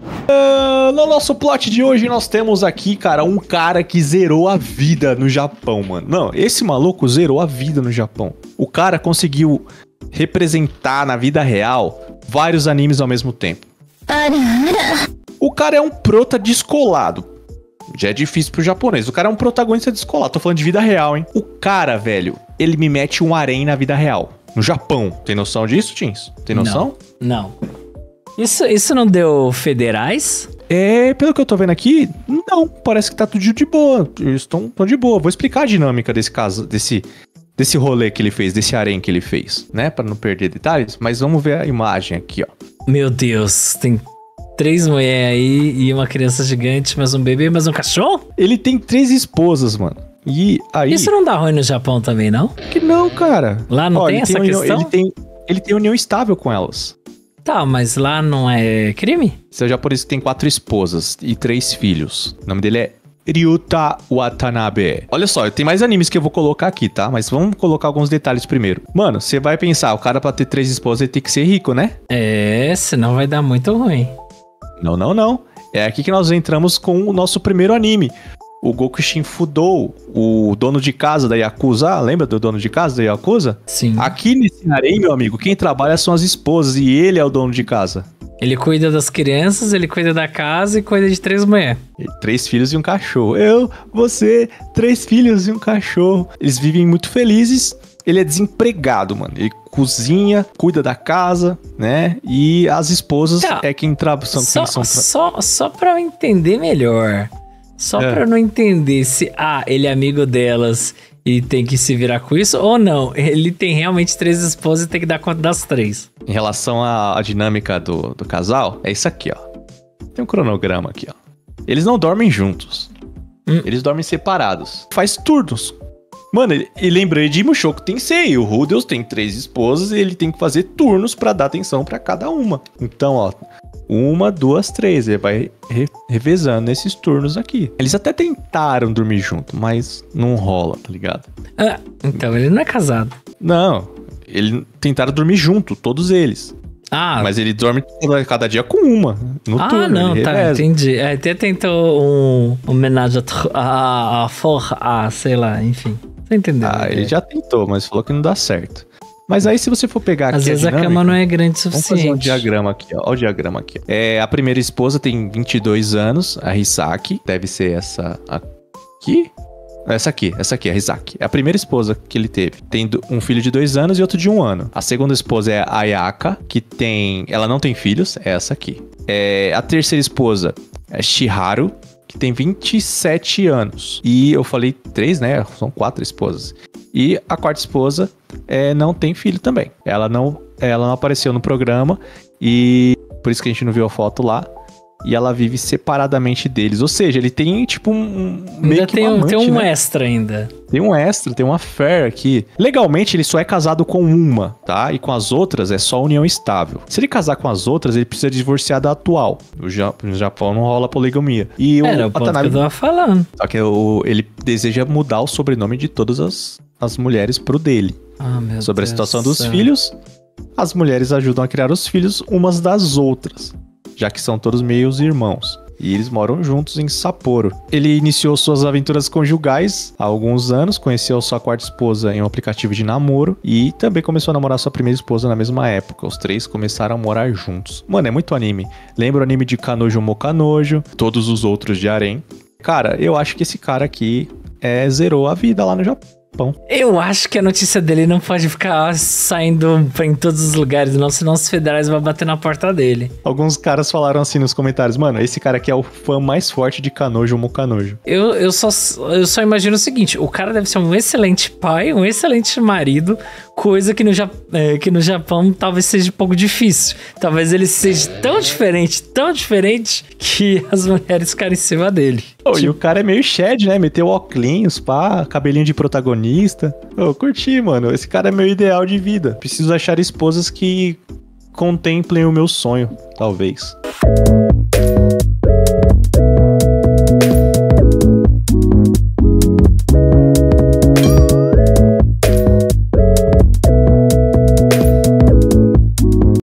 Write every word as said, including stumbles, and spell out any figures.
Uh, no nosso plot de hoje nós temos aqui, cara, um cara que zerou a vida no Japão, mano. Não, esse maluco zerou a vida no Japão. O cara conseguiu representar na vida real vários animes ao mesmo tempo. O cara é um prota descolado. Já é difícil pro japonês. O cara é um protagonista descolado. Tô falando de vida real, hein? O cara, velho, ele me mete um harém na vida real. No Japão. Tem noção disso, Tins? Tem noção? Não. Não. Isso, isso não deu federais? É, pelo que eu tô vendo aqui, não. Parece que tá tudo de boa. Eles estão de boa. Vou explicar a dinâmica desse caso, desse, desse rolê que ele fez, desse harém que ele fez, né? Pra não perder detalhes. Mas vamos ver a imagem aqui, ó. Meu Deus, tem três mulheres aí e uma criança gigante, mais um bebê, mais um cachorro? Ele tem três esposas, mano. E aí... Isso não dá ruim no Japão também, não? Que não, cara. Lá não ó, tem essa tem questão? União, ele, tem, ele tem união estável com elas. Tá, mas lá não é crime? Seu japonês tem quatro esposas e três filhos. O nome dele é Ryuta Watanabe. Olha só, tem mais animes que eu vou colocar aqui, tá? Mas vamos colocar alguns detalhes primeiro. Mano, você vai pensar, o cara pra ter três esposas ele tem que ser rico, né? É, senão vai dar muito ruim. Não, não, não. É aqui que nós entramos com o nosso primeiro anime. O Goku Shin fudou o dono de casa da Yakuza. Lembra do dono de casa da Yakuza? Sim. Aqui nesse harém, meu amigo, quem trabalha são as esposas e ele é o dono de casa. Ele cuida das crianças, ele cuida da casa e cuida de três mulheres. Três filhos e um cachorro. Eu, você, três filhos e um cachorro. Eles vivem muito felizes. Ele é desempregado, mano. Ele cozinha, cuida da casa, né? E as esposas tá. é quem trabalha. Só, são... só, só pra eu entender melhor... Só é. pra eu não entender se, ah, ele é amigo delas e tem que se virar com isso, ou não, ele tem realmente três esposas e tem que dar conta das três. Em relação à, à dinâmica do, do casal, é isso aqui, ó. Tem um cronograma aqui, ó. Eles não dormem juntos, hum. eles dormem separados. Faz turnos. Mano, e lembrei de Mushoku Tensei, o Rudeus tem três esposas e ele tem que fazer turnos pra dar atenção pra cada uma. Então, ó... Uma, duas, três. Ele vai re revezando esses turnos aqui. Eles até tentaram dormir junto, mas não rola, tá ligado? Ah, então ele não é casado. Não. Ele tentaram dormir junto, todos eles. Ah. Mas ele dorme cada dia com uma. No ah, turno, não, tá, reveza. Entendi. É, até tentou um homenagem a, a forra, a, sei lá, enfim. Você entendeu? Ah, ele já tentou, mas falou que não dá certo. Mas aí se você for pegar aqui... Às vezes a cama não é grande o suficiente. Vamos fazer um diagrama aqui, ó. Olha o diagrama aqui. É, a primeira esposa tem vinte e dois anos, a Risaki. Deve ser essa aqui? Essa aqui, essa aqui, a Risaki. É a primeira esposa que ele teve. Tem um filho de dois anos e outro de um ano. A segunda esposa é a Ayaka, que tem... Ela não tem filhos, é essa aqui. É, a terceira esposa é Shiharu, que tem vinte e sete anos. E eu falei três, né? São quatro esposas. E a quarta esposa é, não tem filho também. Ela não, ela não apareceu no programa e por isso que a gente não viu a foto lá. E ela vive separadamente deles. Ou seja, ele tem tipo um... Ainda meio que tem, um, amante, tem um né? extra ainda. Tem um extra, tem uma affair aqui. Legalmente ele só é casado com uma, tá? E com as outras é só união estável. Se ele casar com as outras, ele precisa divorciar da atual. No Japão não rola poligamia. E o Era o ponto Watanabe... que eu tava falando. Só que o, ele deseja mudar o sobrenome de todas as... as mulheres pro dele. Ah, meu Sobre Deus a situação Deus dos céu. filhos, as mulheres ajudam a criar os filhos umas das outras, já que são todos meios irmãos. E eles moram juntos em Sapporo. Ele iniciou suas aventuras conjugais há alguns anos, conheceu sua quarta esposa em um aplicativo de namoro e também começou a namorar sua primeira esposa na mesma época. Os três começaram a morar juntos. Mano, é muito anime. Lembra o anime de Kanojo Mo Kanojo, todos os outros de harém. Cara, eu acho que esse cara aqui é, zerou a vida lá no Japão. Bom. Eu acho que a notícia dele não pode ficar saindo em todos os lugares, não, senão os federais vão bater na porta dele. Alguns caras falaram assim nos comentários, mano, esse cara aqui é o fã mais forte de Kanojo Mo Kanojo. Eu, eu, só, eu só imagino o seguinte, o cara deve ser um excelente pai, um excelente marido, coisa que no, ja é, que no Japão talvez seja um pouco difícil. Talvez ele seja tão diferente, tão diferente, que as mulheres ficaram em cima dele. Oh, tipo... E o cara é meio shed, né? Meteu óculos, pá, cabelinho de protagonista. Eu curti, mano. Esse cara é meu ideal de vida. Preciso achar esposas que contemplem o meu sonho, talvez.